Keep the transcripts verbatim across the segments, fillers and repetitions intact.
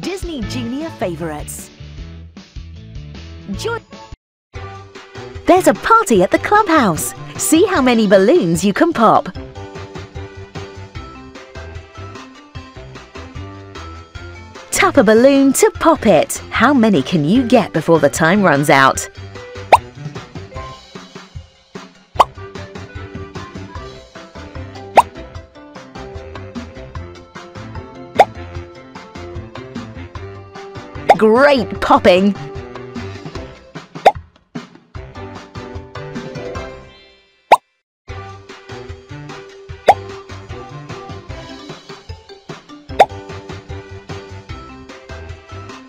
Disney Junior Favorites. Join. There's a party at the clubhouse. See how many balloons you can pop. Tap a balloon to pop it. How many can you get before the time runs out? Great popping!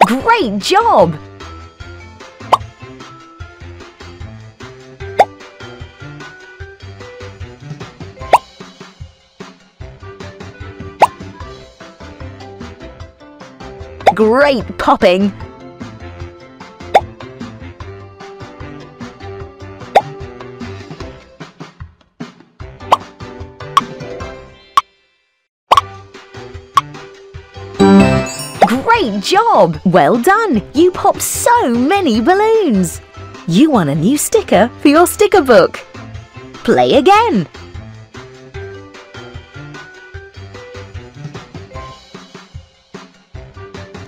Great job! Great popping! Great job! Well done! You popped so many balloons! You won a new sticker for your sticker book! Play again!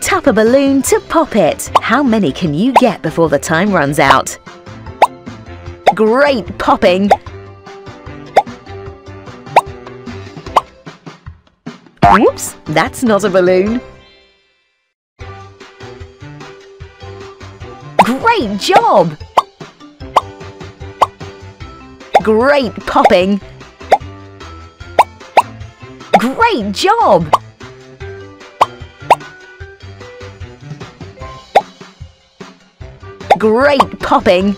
Tap a balloon to pop it. How many can you get before the time runs out? Great popping! Oops, that's not a balloon. Great job! Great popping! Great job! Great popping!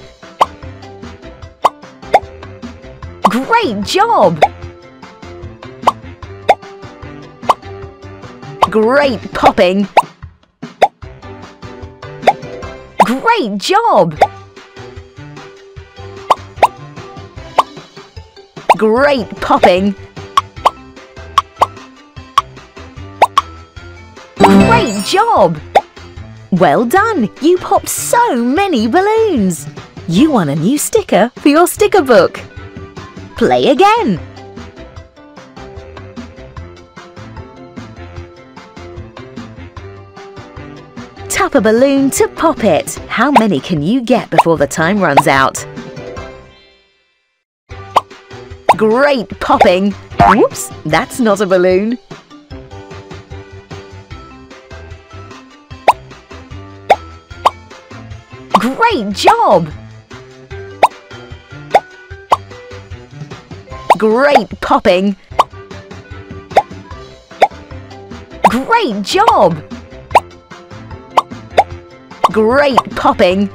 Great job! Great popping! Great job! Great popping! Great job! Well done! You popped so many balloons! You won a new sticker for your sticker book! Play again! Tap a balloon to pop it. How many can you get before the time runs out? Great popping! Whoops, that's not a balloon. Great job! Great popping! Great job! Great popping!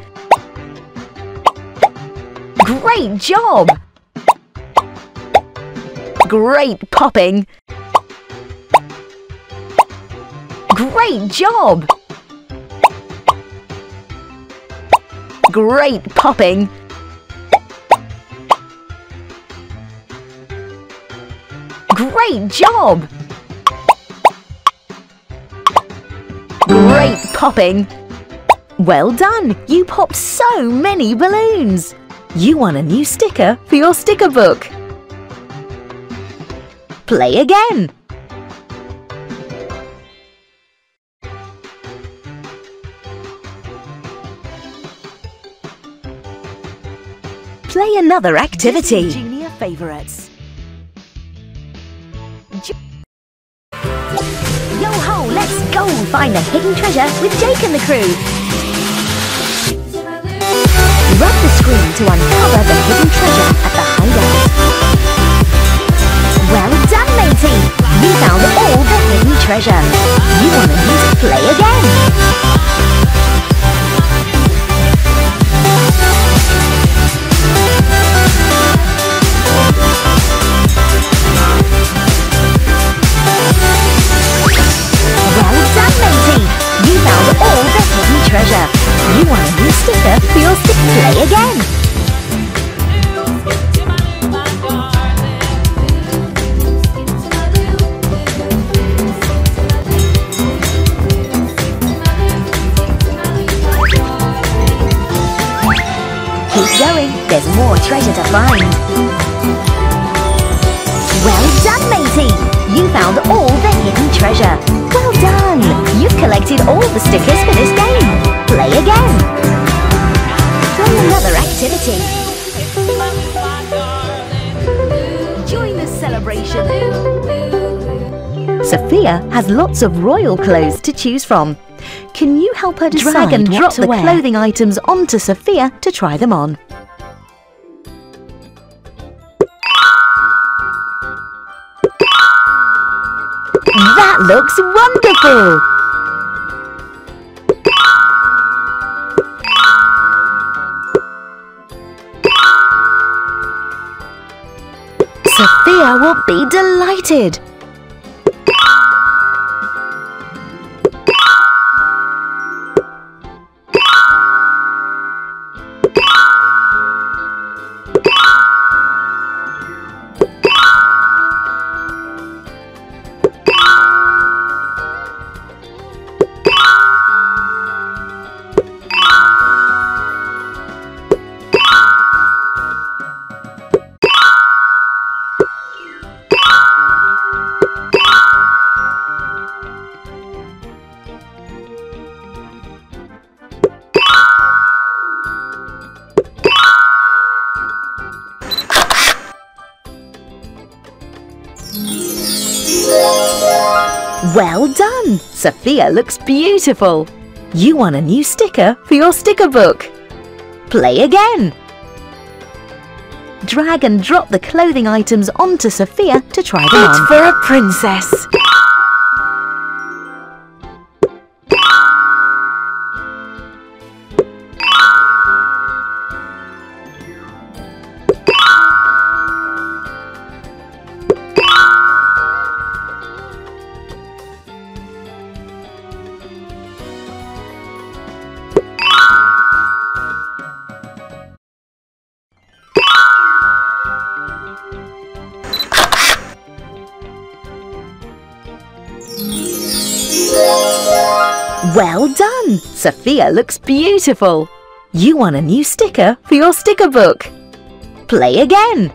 Great job! Great popping! Great job! Great popping! Great job! Great popping! Well done! You popped so many balloons! You won a new sticker for your sticker book! Play again! Play another activity! Disney Junior Favorites. Yo-ho! Let's go find the hidden treasure with Jake and the crew! Rub the screen to uncover the hidden treasure at the hideout. Well done, matey! You found all the hidden treasure. You want to need to play again. Well done, matey! You found all the hidden treasure. You want a new sticker for your stick. Play again! Keep going, there's more treasure to find. Well done, matey! You found all the hidden treasure. Well done! You've collected all the stickers for this game. Play again. Play another activity. Join the celebration. Sofia has lots of royal clothes to choose from. Can you help her decide drag and drop the wear. clothing items onto Sofia to try them on? That looks wonderful! Sofia will be delighted! Well done! Sofia looks beautiful! You won a new sticker for your sticker book! Play again! Drag and drop the clothing items onto Sofia to try them on. Fit for a princess! Well done! Sofia looks beautiful! You won a new sticker for your sticker book! Play again!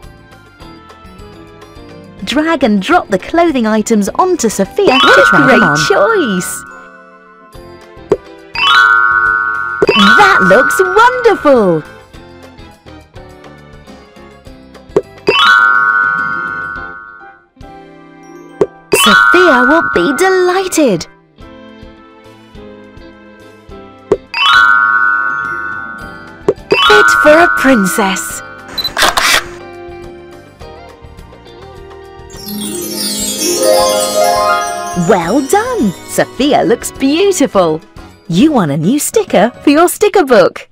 Drag and drop the clothing items onto Sofia to try them on. Great choice! That looks wonderful! Sofia will be delighted! For a princess. Well done! Sofia looks beautiful! You won a new sticker for your sticker book.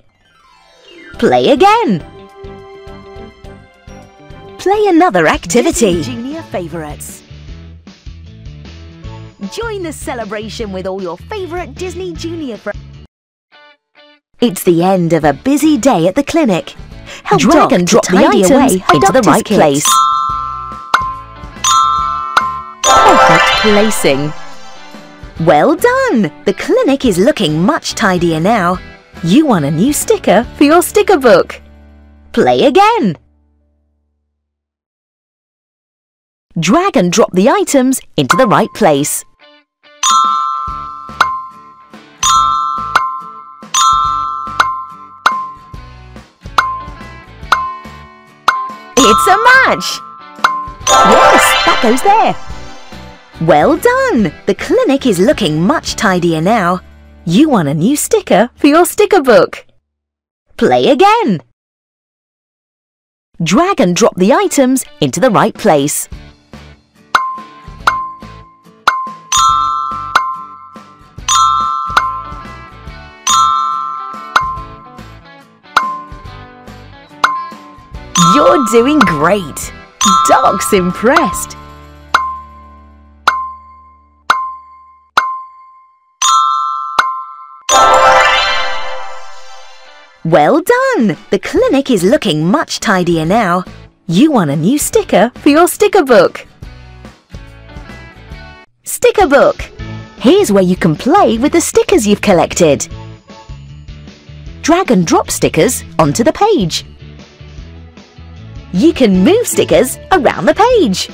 Play again! Play another activity. Disney Junior Favorites. Join the celebration with all your favorite Disney Junior friends. It's the end of a busy day at the clinic. Help drag and drop the items into the right place. Perfect placing. Well done! The clinic is looking much tidier now. You won a new sticker for your sticker book. Play again. Drag and drop the items into the right place. It's a match! Yes, that goes there! Well done! The clinic is looking much tidier now. You won a new sticker for your sticker book. Play again! Drag and drop the items into the right place. You're doing great! Doc's impressed! Well done! The clinic is looking much tidier now. You won a new sticker for your sticker book. Sticker book! Here's where you can play with the stickers you've collected. drag and drop stickers onto the page. You can move stickers around the page.